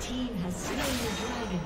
Team has slain the dragon.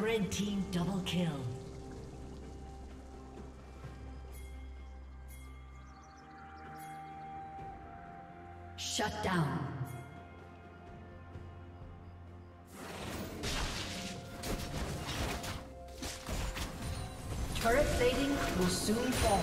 Red team double kill. Shut down. Turret plating will soon fall.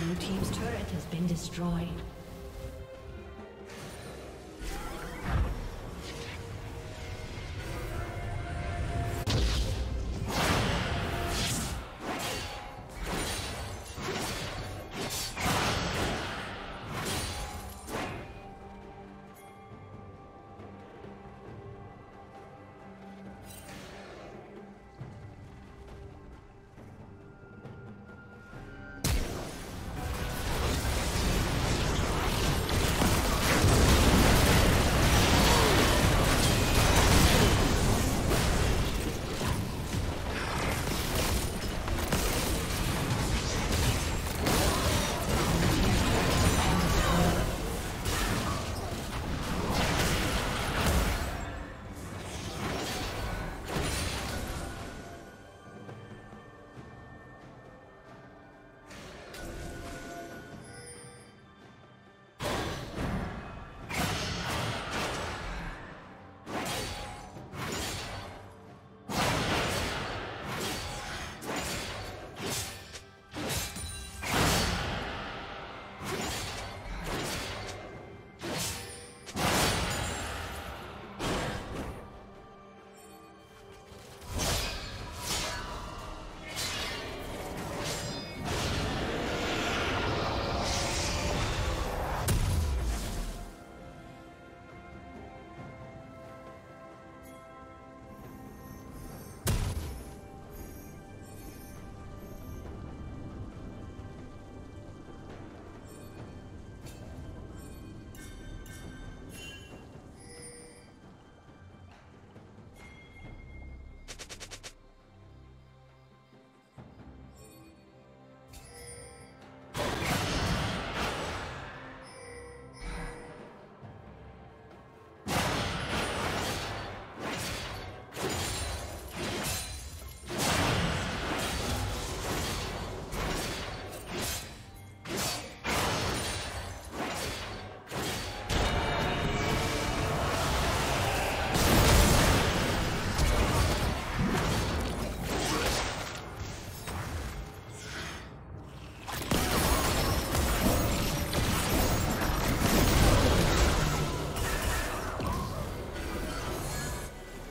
Blue team's turret has been destroyed.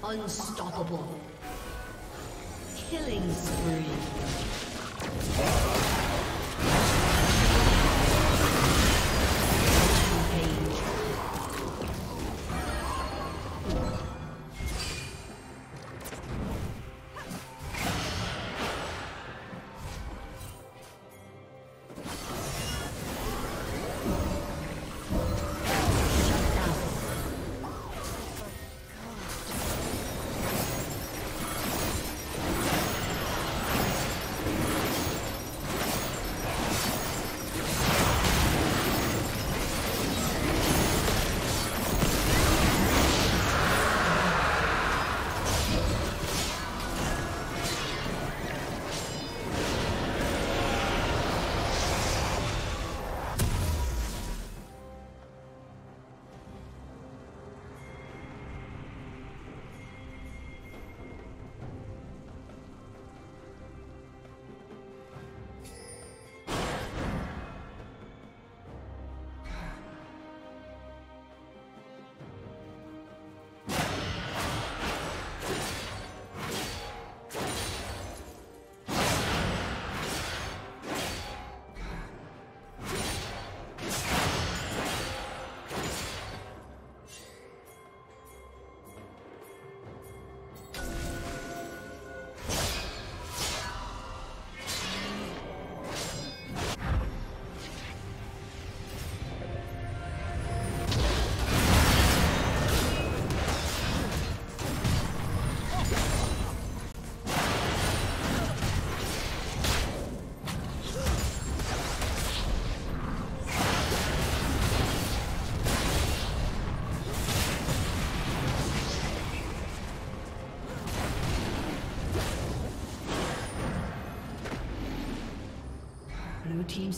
Unstoppable. Killing spree. Blue team's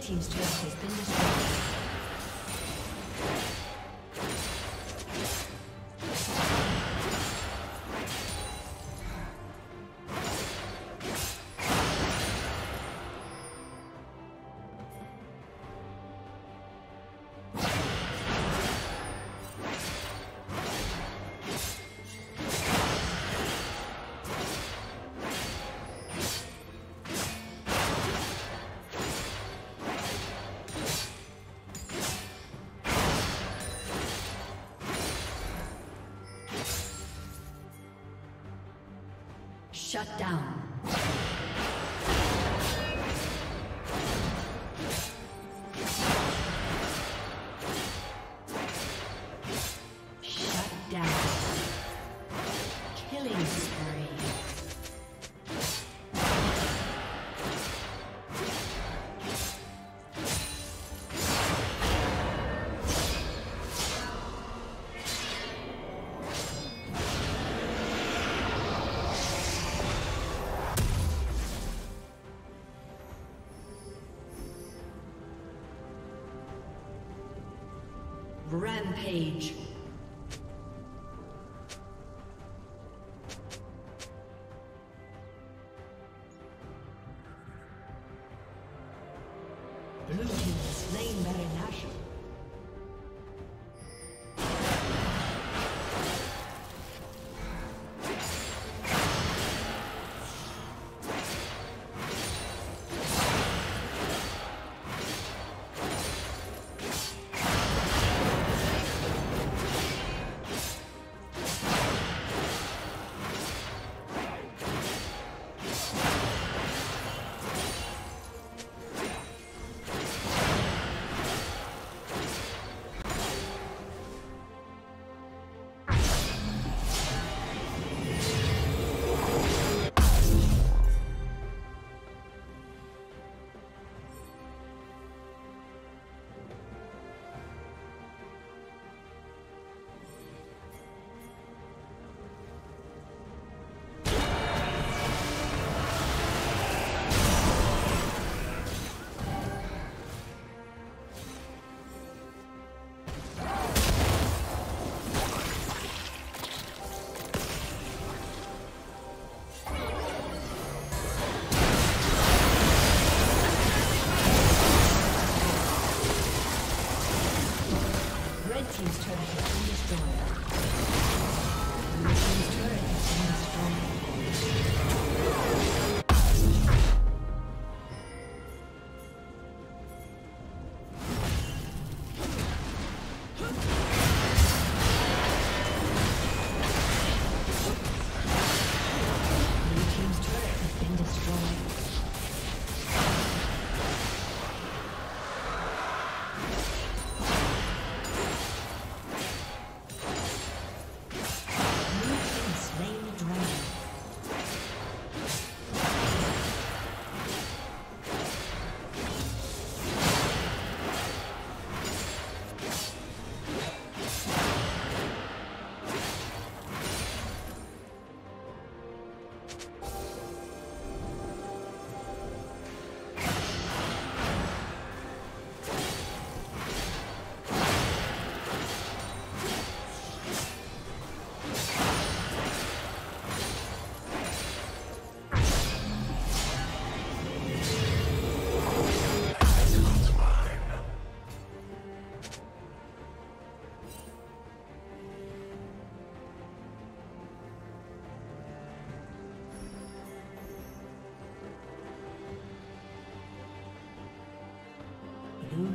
Team's turret has been destroyed. Shut down. Shut down. Killing spree. Rampage. Blue team slain Baron Nashor. Blue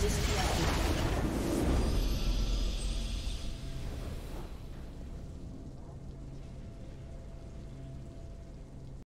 Just